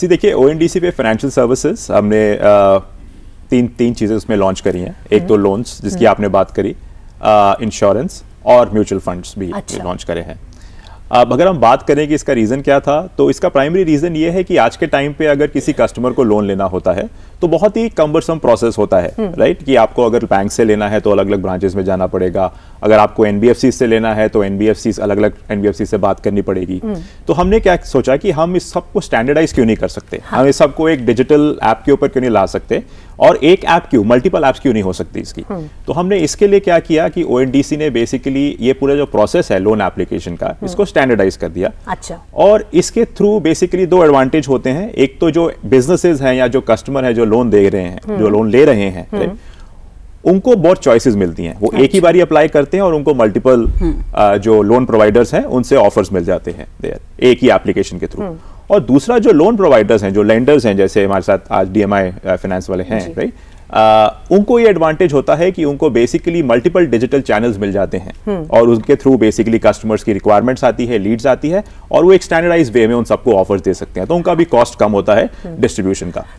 सी देखिए ओएनडीसी पे financial services हमने तीन चीज़ें उसमें लॉन्च करी हैं, एक तो लोन्स जिसकी आपने बात करी, इंश्योरेंस और म्यूचुअल फंड्स भी लॉन्च करे हैं। अब अगर हम बात करें कि इसका रीज़न क्या था, तो इसका प्राइमरी रीज़न ये है कि आज के टाइम पे अगर किसी कस्टमर को लोन लेना होता है तो बहुत ही कम्बरसम प्रोसेस होता है, राइट, कि आपको अगर बैंक से लेना है तो अलग अलग ब्रांचेस में जाना पड़ेगा, अगर आपको एनबीएफसी से लेना है तो एनबीएफसी अलग अलग एनबीएफसी से बात करनी पड़ेगी। तो हमने क्या सोचा कि हम इस सबको स्टैंडर्डाइज क्यों नहीं कर सकते, हम इस सबको एक डिजिटल ऐप के ऊपर क्यों नहीं ला सकते और एक ऐप क्यों, मल्टीपल ऐप्स क्यों नहीं हो सकती इसकी। तो हमने इसके लिए क्या किया कि ओएनडीसी ने बेसिकली ये पूरा जो प्रोसेस है लोन एप्लीकेशन का, इसको स्टैंडर्डाइज कर दिया। अच्छा। और इसके थ्रू बेसिकली दो एडवांटेज होते हैं, एक तो जो बिजनेसेस हैं या जो कस्टमर है जो लोन दे रहे हैं, जो लोन ले रहे हैं, उनको बहुत चॉइसेस मिलती हैं, वो अच्छा। एक ही बारी अप्लाई करते हैं और उनको मल्टीपल जो लोन प्रोवाइडर्स हैं उनसे ऑफर्स मिल जाते हैं एक ही एप्लीकेशन के थ्रू। और दूसरा जो लोन प्रोवाइडर्स हैं, जो लेंडर्स हैं, जैसे हमारे साथ आज डीएमआई फाइनेंस वाले हैं, राइट, उनको ये एडवांटेज होता है कि उनको बेसिकली मल्टीपल डिजिटल चैनल्स मिल जाते हैं और उनके थ्रू बेसिकली कस्टमर्स की रिक्वायरमेंट्स आती है, लीड्स आती है और वो एक स्टैंडर्डाइज वे में उन सबको ऑफर्स दे सकते हैं, तो उनका भी कॉस्ट कम होता है डिस्ट्रीब्यूशन का।